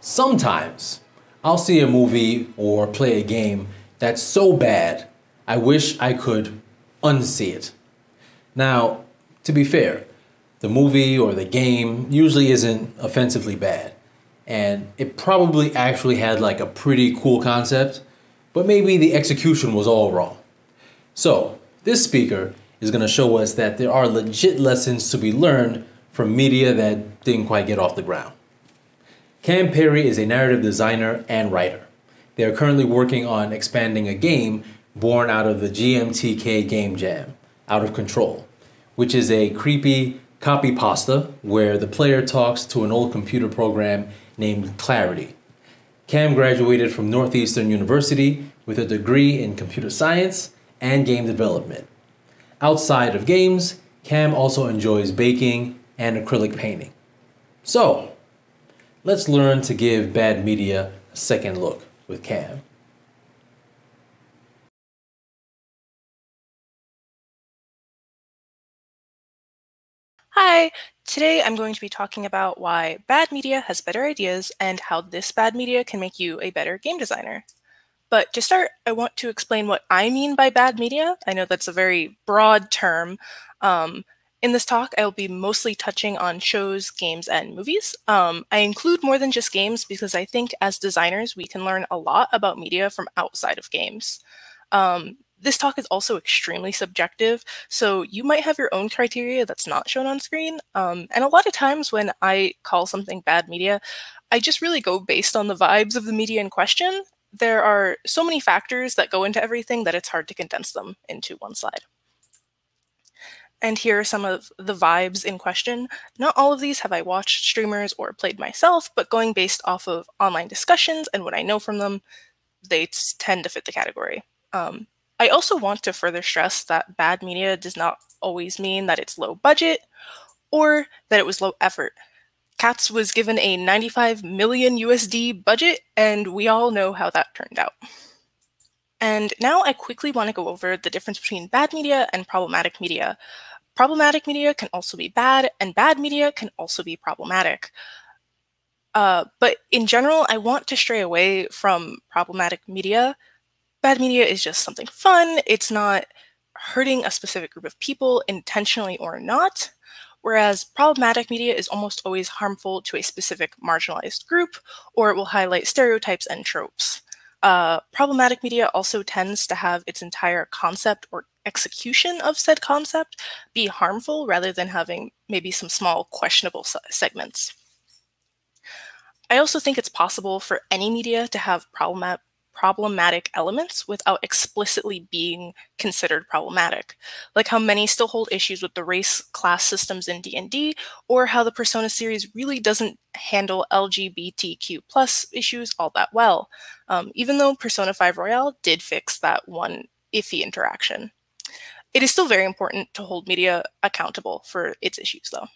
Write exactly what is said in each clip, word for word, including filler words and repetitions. Sometimes I'll see a movie or play a game that's so bad I wish I could unsee it. Now, to be fair, the movie or the game usually isn't offensively bad, and it probably actually had like a pretty cool concept, but maybe the execution was all wrong. So this speaker is going to show us that there are legit lessons to be learned from media that didn't quite get off the ground. Cam Perry is a narrative designer and writer. They are currently working on expanding a game born out of the G M T K game jam, Out of Control, which is a creepy copypasta where the player talks to an old computer program named Clarity. Cam graduated from Northeastern University with a degree in computer science and game development. Outside of games, Cam also enjoys baking and acrylic painting. So, let's learn to give bad media a second look with Cam. Hi, today I'm going to be talking about why bad media has better ideas and how this bad media can make you a better game designer. But to start, I want to explain what I mean by bad media. I know that's a very broad term. Um, in this talk, I'll be mostly touching on shows, games, and movies. Um, I include more than just games because I think as designers, we can learn a lot about media from outside of games. Um, This talk is also extremely subjective, so you might have your own criteria that's not shown on screen. Um, and a lot of times when I call something bad media, I just really go based on the vibes of the media in question. There are so many factors that go into everything that it's hard to condense them into one slide. And here are some of the vibes in question. Not all of these have I watched streamers or played myself, but going based off of online discussions and what I know from them, they tend to fit the category. Um, I also want to further stress that bad media does not always mean that it's low budget or that it was low effort. Katz was given a ninety-five million U S D budget, and we all know how that turned out. And now I quickly want to go over the difference between bad media and problematic media. Problematic media can also be bad, and bad media can also be problematic. Uh, but in general, I want to stray away from problematic media. Bad media is just something fun. It's not hurting a specific group of people, intentionally or not, whereas problematic media is almost always harmful to a specific marginalized group, or it will highlight stereotypes and tropes. Uh, problematic media also tends to have its entire concept or execution of said concept be harmful rather than having maybe some small questionable segments. I also think it's possible for any media to have problematic problematic elements without explicitly being considered problematic, like how many still hold issues with the race class systems in D and D, or how the Persona series really doesn't handle L G B T Q plus issues all that well, um, even though Persona five Royale did fix that one iffy interaction. It is still very important to hold media accountable for its issues, though.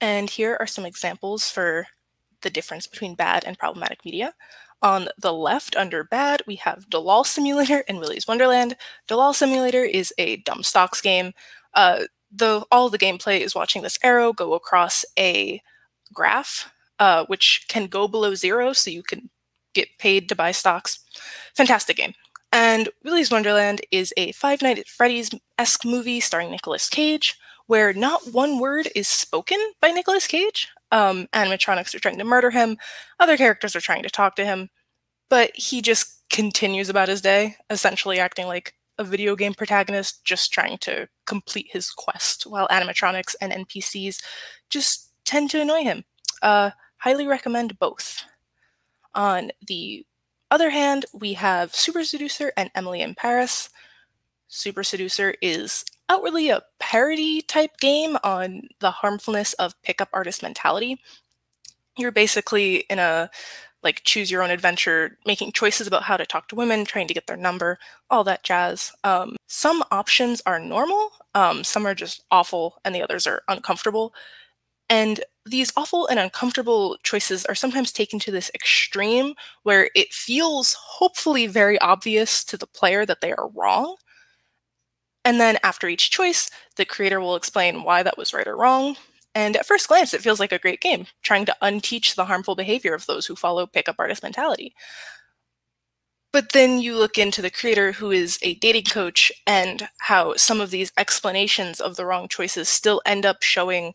And here are some examples for the difference between bad and problematic media. On the left, under bad, we have Dalal Simulator and Willy's Wonderland. Dalal Simulator is a dumb stocks game. Uh, the, all the gameplay is watching this arrow go across a graph, uh, which can go below zero, so you can get paid to buy stocks. Fantastic game. And Willy's Wonderland is a Five Nights at Freddy's-esque movie starring Nicolas Cage, where not one word is spoken by Nicolas Cage. Um, animatronics are trying to murder him, other characters are trying to talk to him, but he just continues about his day, essentially acting like a video game protagonist, just trying to complete his quest, while animatronics and N P Cs just tend to annoy him. Uh, highly recommend both. On the other hand, we have Super Seducer and Emily in Paris. Super Seducer is outwardly a parody type game on the harmfulness of pickup artist mentality. You're basically in a like choose your own adventure, making choices about how to talk to women, trying to get their number, all that jazz. Um, some options are normal, um, some are just awful, and the others are uncomfortable. And these awful and uncomfortable choices are sometimes taken to this extreme where it feels hopefully very obvious to the player that they are wrong. And then after each choice, the creator will explain why that was right or wrong. And at first glance, it feels like a great game, trying to unteach the harmful behavior of those who follow pickup artist mentality. But then you look into the creator, who is a dating coach, and how some of these explanations of the wrong choices still end up showing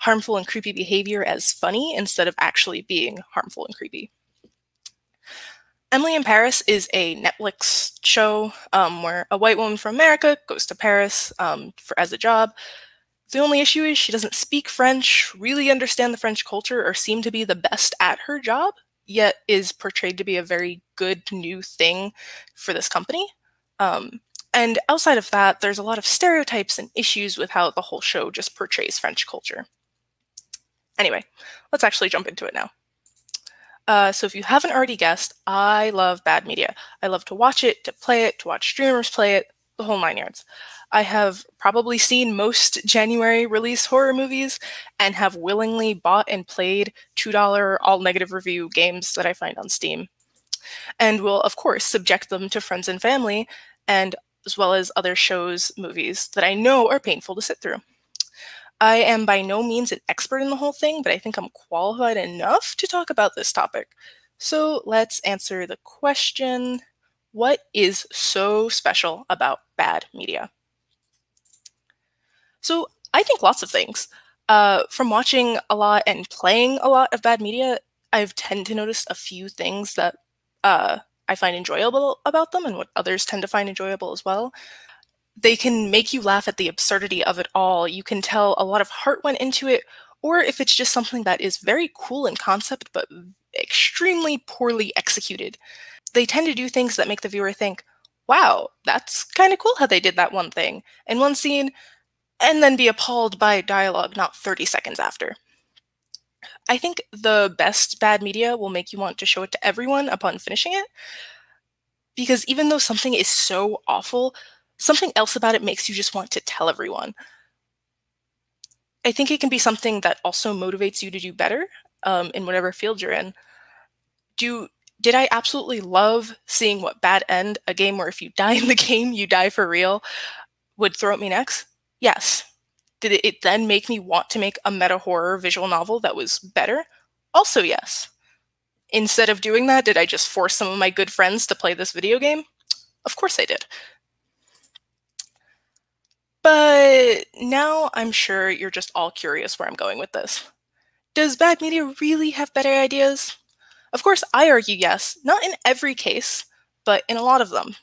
harmful and creepy behavior as funny instead of actually being harmful and creepy. Emily in Paris is a Netflix show um, where a white woman from America goes to Paris um, for, as a job. The only issue is she doesn't speak French, really understand the French culture, or seem to be the best at her job, yet is portrayed to be a very good new thing for this company. Um, and outside of that, there's a lot of stereotypes and issues with how the whole show just portrays French culture. Anyway, let's actually jump into it now. Uh, so if you haven't already guessed, I love bad media. I love to watch it, to play it, to watch streamers play it, the whole nine yards. I have probably seen most January release horror movies and have willingly bought and played two dollar all negative review games that I find on Steam. And will, of course, subject them to friends and family, and as well as other shows, movies that I know are painful to sit through. I am by no means an expert in the whole thing, but I think I'm qualified enough to talk about this topic. So let's answer the question, what is so special about bad media? So I think lots of things. Uh, from watching a lot and playing a lot of bad media, I've tend to notice a few things that uh, I find enjoyable about them and what others tend to find enjoyable as well. They can make you laugh at the absurdity of it all. You can tell a lot of heart went into it, or if it's just something that is very cool in concept but extremely poorly executed. They tend to do things that make the viewer think, wow, that's kind of cool how they did that one thing in one scene, and then be appalled by dialogue not thirty seconds after. I think the best bad media will make you want to show it to everyone upon finishing it, because even though something is so awful, something else about it makes you just want to tell everyone. I think it can be something that also motivates you to do better um, in whatever field you're in. Do, did I absolutely love seeing what Bad End, a game where if you die in the game, you die for real, would throw at me next? Yes. Did it, it then make me want to make a meta-horror visual novel that was better? Also yes. Instead of doing that, did I just force some of my good friends to play this video game? Of course I did. But now I'm sure you're just all curious where I'm going with this. Does bad media really have better ideas? Of course, I argue yes, not in every case, but in a lot of them.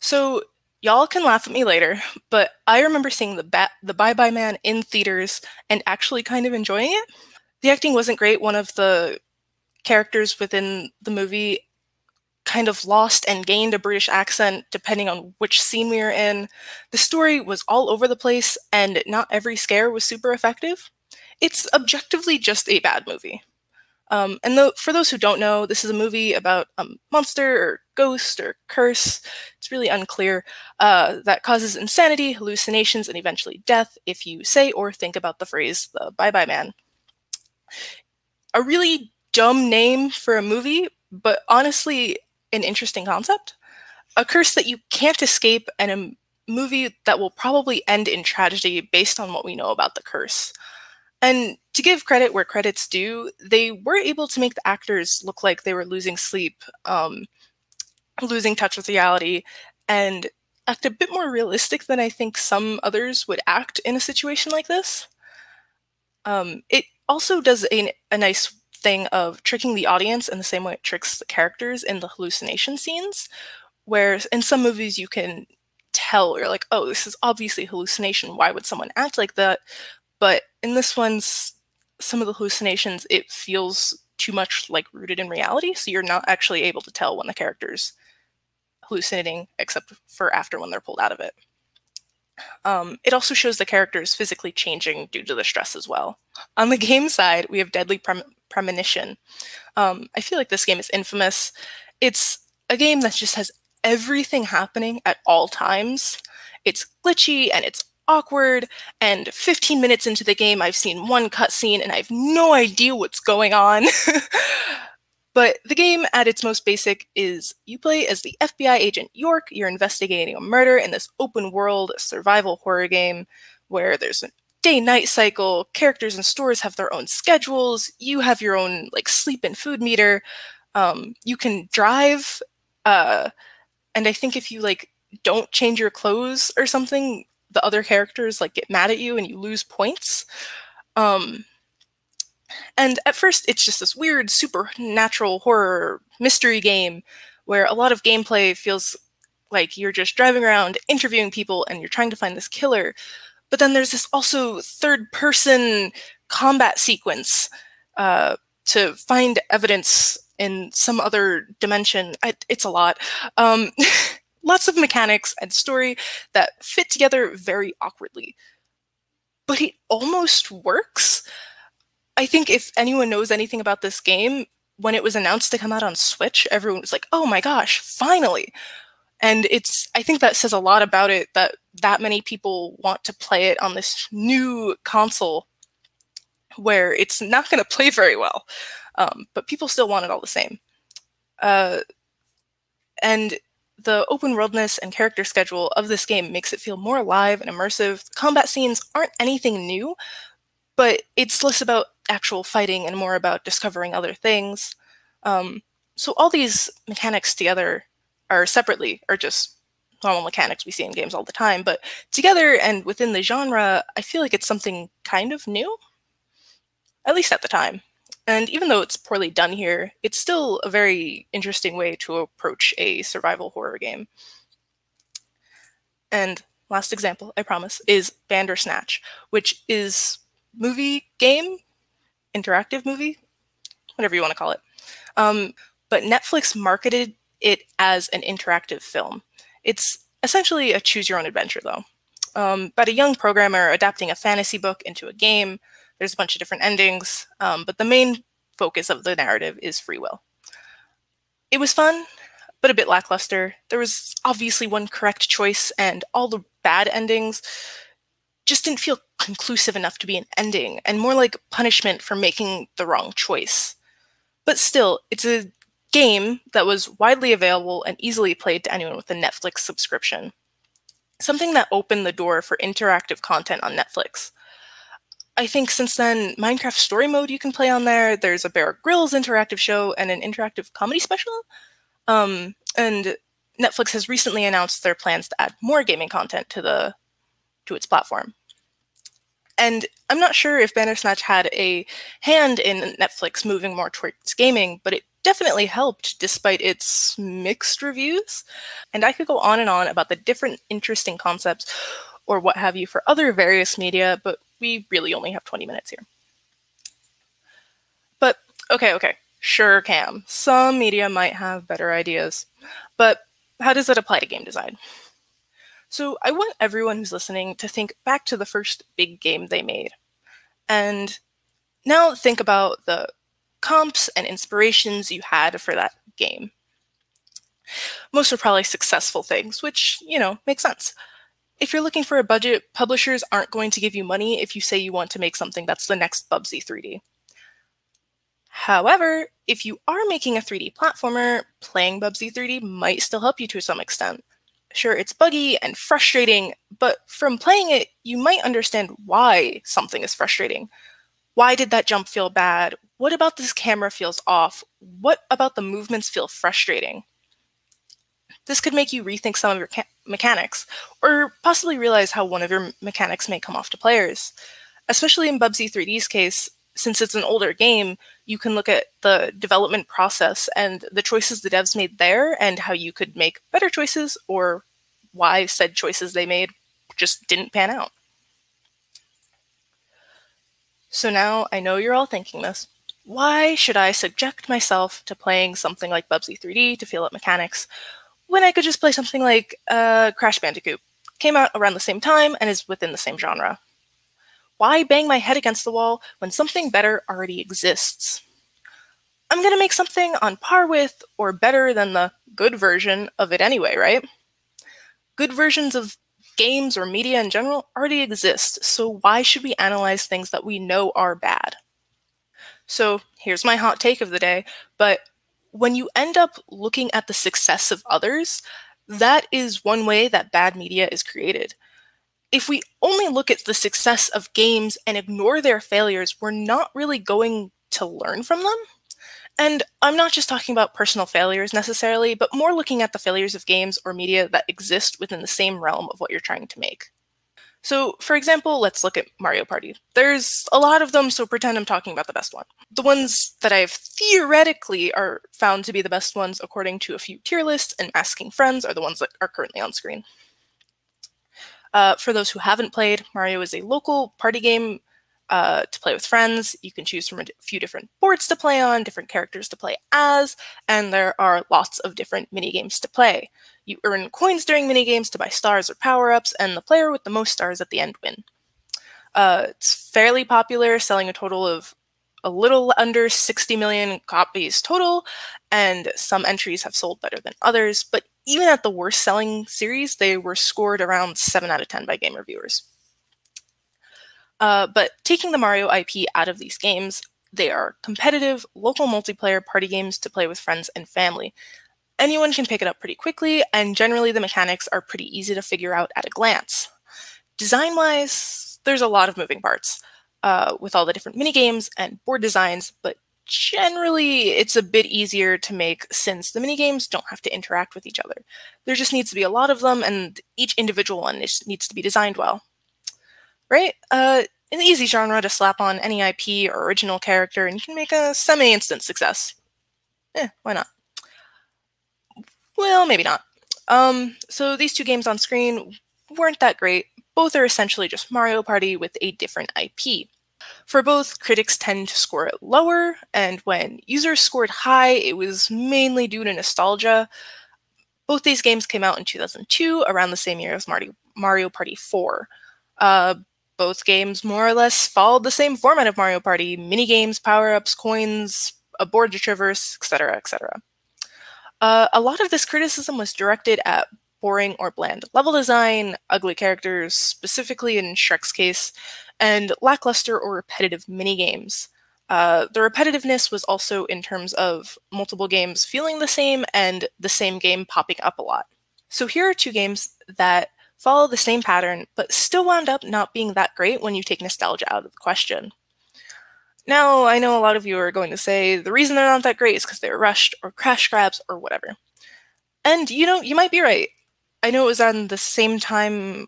So y'all can laugh at me later, but I remember seeing the, ba the Bye Bye Man in theaters and actually kind of enjoying it. The acting wasn't great. One of the characters within the movie kind of lost and gained a British accent depending on which scene we were in. The story was all over the place, and not every scare was super effective. It's objectively just a bad movie. Um, and though, for those who don't know, this is a movie about a monster or ghost or curse, it's really unclear, uh, that causes insanity, hallucinations, and eventually death if you say or think about the phrase, the Bye Bye Man. A really dumb name for a movie, but honestly, an interesting concept. A curse that you can't escape, and a movie that will probably end in tragedy based on what we know about the curse. And to give credit where credit's due, they were able to make the actors look like they were losing sleep, um, losing touch with reality, and act a bit more realistic than I think some others would act in a situation like this. Um, it also does a, a nice thing of tricking the audience in the same way it tricks the characters in the hallucination scenes, where in some movies you can tell, you're like, oh, this is obviously hallucination, why would someone act like that? But in this one, some of the hallucinations, it feels too much like rooted in reality, so you're not actually able to tell when the character's hallucinating, except for after when they're pulled out of it. Um, it also shows the characters physically changing due to the stress as well. On the game side, we have Deadly Prem Premonition. Um, I feel like this game is infamous. It's a game that just has everything happening at all times. It's glitchy and it's awkward, and fifteen minutes into the game, I've seen one cutscene and I have no idea what's going on. But the game at its most basic is you play as the F B I agent York. You're investigating a murder in this open world survival horror game where there's a day-night cycle, characters and stores have their own schedules, you have your own like sleep and food meter, um, you can drive, uh, and I think if you like don't change your clothes or something, the other characters like get mad at you and you lose points. Um, And at first, it's just this weird supernatural horror mystery game where a lot of gameplay feels like you're just driving around interviewing people and you're trying to find this killer. But then there's this also third-person combat sequence uh, to find evidence in some other dimension. I, it's a lot. Um, lots of mechanics and story that fit together very awkwardly. But it almost works. I think if anyone knows anything about this game, when it was announced to come out on Switch, everyone was like, oh my gosh, finally. And it's, I think that says a lot about it, that that many people want to play it on this new console where it's not going to play very well, um, but people still want it all the same. Uh, and the open worldness and character schedule of this game makes it feel more alive and immersive. Combat scenes aren't anything new, but it's less about actual fighting and more about discovering other things. Um, so all these mechanics together are separately, are just normal mechanics we see in games all the time, but together and within the genre, I feel like it's something kind of new, at least at the time. And even though it's poorly done here, it's still a very interesting way to approach a survival horror game. And last example, I promise, is Bandersnatch, which is movie game, interactive movie, whatever you want to call it. Um, but Netflix marketed it as an interactive film. It's essentially a choose your own adventure though. Um, about a young programmer adapting a fantasy book into a game. There's a bunch of different endings, um, but the main focus of the narrative is free will. It was fun, but a bit lackluster. There was obviously one correct choice and all the bad endings just didn't feel conclusive enough to be an ending, and more like punishment for making the wrong choice. But still, it's a game that was widely available and easily played to anyone with a Netflix subscription. Something that opened the door for interactive content on Netflix. I think since then, Minecraft Story Mode you can play on there, there's a Bear Grylls interactive show and an interactive comedy special, um, and Netflix has recently announced their plans to add more gaming content to the to its platform. And I'm not sure if Bandersnatch had a hand in Netflix moving more towards gaming, but it definitely helped despite its mixed reviews. And I could go on and on about the different interesting concepts or what have you for other various media, but we really only have twenty minutes here. But okay, okay, sure, Cam, some media might have better ideas, but how does that apply to game design? So I want everyone who's listening to think back to the first big game they made. And now think about the comps and inspirations you had for that game. Most are probably successful things, which, you know, makes sense. If you're looking for a budget, publishers aren't going to give you money if you say you want to make something that's the next Bubsy three D. However, if you are making a three D platformer, playing Bubsy three D might still help you to some extent. Sure, it's buggy and frustrating, but from playing it, you might understand why something is frustrating. Why did that jump feel bad? What about this camera feels off? What about the movements feel frustrating? This could make you rethink some of your mechanics, or possibly realize how one of your mechanics may come off to players. Especially in Bubsy three D's case, since it's an older game, you can look at the development process and the choices the devs made there and how you could make better choices or why said choices they made just didn't pan out. So now I know you're all thinking this. Why should I subject myself to playing something like Bubsy three D to feel up mechanics when I could just play something like uh, Crash Bandicoot? Came out around the same time and is within the same genre. Why bang my head against the wall when something better already exists? I'm gonna make something on par with or better than the good version of it anyway, right? Good versions of games, or media in general already exist, so why should we analyze things that we know are bad? So here's my hot take of the day, but when you end up looking at the success of others, that is one way that bad media is created. If we only look at the success of games and ignore their failures, we're not really going to learn from them. And I'm not just talking about personal failures necessarily, but more looking at the failures of games or media that exist within the same realm of what you're trying to make. So, for example, let's look at Mario Party. There's a lot of them, so pretend I'm talking about the best one. The ones that I've theoretically are found to be the best ones according to a few tier lists and asking friends are the ones that are currently on screen. Uh, for those who haven't played, Mario is a local party game uh, to play with friends. You can choose from a few different boards to play on, different characters to play as, and there are lots of different minigames to play. You earn coins during minigames to buy stars or power-ups, and the player with the most stars at the end win. Uh, it's fairly popular, selling a total of a little under sixty million copies total, and some entries have sold better than others, but even at the worst-selling series, they were scored around seven out of ten by game reviewers. Uh, but taking the Mario I P out of these games, they are competitive, local multiplayer party games to play with friends and family. Anyone can pick it up pretty quickly, and generally the mechanics are pretty easy to figure out at a glance. Design-wise, there's a lot of moving parts, uh, with all the different minigames and board designs, but generally it's a bit easier to make since the minigames don't have to interact with each other. There just needs to be a lot of them, and each individual one needs to be designed well. Right? Uh, an easy genre to slap on any I P or original character, and you can make a semi-instant success. Eh, why not? Well, maybe not. Um, so these two games on screen weren't that great. Both are essentially just Mario Party with a different I P. For both, critics tend to score it lower, and when users scored high, it was mainly due to nostalgia. Both these games came out in two thousand two, around the same year as Mario Party four. Uh, both games more or less followed the same format of Mario Party: minigames, power-ups, coins, a board to traverse, et cetera, et cetera. Uh, a lot of this criticism was directed at boring or bland level design, ugly characters, specifically in Shrek's case, and lackluster or repetitive minigames. Uh, the repetitiveness was also in terms of multiple games feeling the same and the same game popping up a lot. So here are two games that follow the same pattern, but still wound up not being that great when you take nostalgia out of the question. Now, I know a lot of you are going to say the reason they're not that great is because they were rushed or cash grabs or whatever. And, you know, you might be right. I know it was on the same time,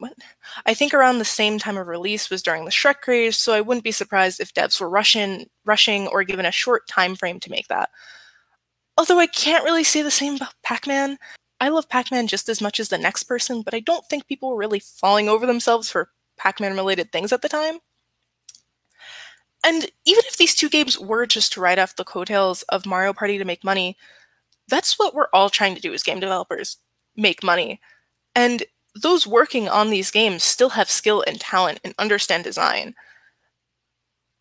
I think around the same time of release was during the Shrek craze, so I wouldn't be surprised if devs were rushing, rushing or given a short time frame to make that. Although I can't really say the same about Pac-Man. I love Pac-Man just as much as the next person, but I don't think people were really falling over themselves for Pac-Man related things at the time. And even if these two games were just to ride off the coattails of Mario Party to make money, that's what we're all trying to do as game developers, make money. And those working on these games still have skill and talent and understand design.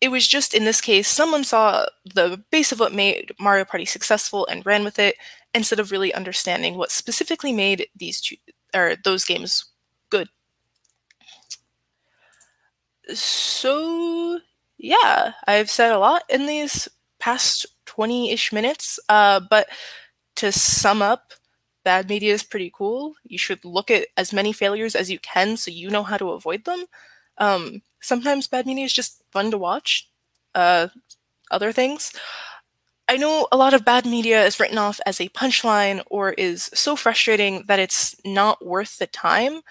It was just in this case, someone saw the base of what made Mario Party successful and ran with it, instead of really understanding what specifically made these two, or those games good. So... yeah, I've said a lot in these past twenty-ish minutes, uh, but to sum up, bad media is pretty cool. You should look at as many failures as you can so you know how to avoid them. Um, sometimes bad media is just fun to watch, uh, other things. I know a lot of bad media is written off as a punchline or is so frustrating that it's not worth the time,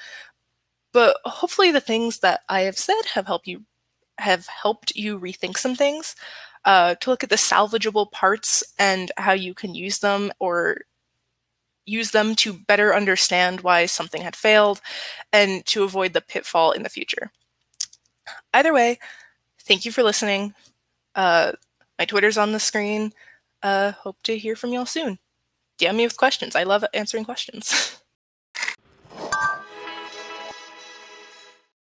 but hopefully the things that I have said have helped you have helped you rethink some things, uh, to look at the salvageable parts and how you can use them or use them to better understand why something had failed and to avoid the pitfall in the future. Either way, thank you for listening. Uh, my Twitter's on the screen. Uh, hope to hear from y'all soon. D M me with questions. I love answering questions.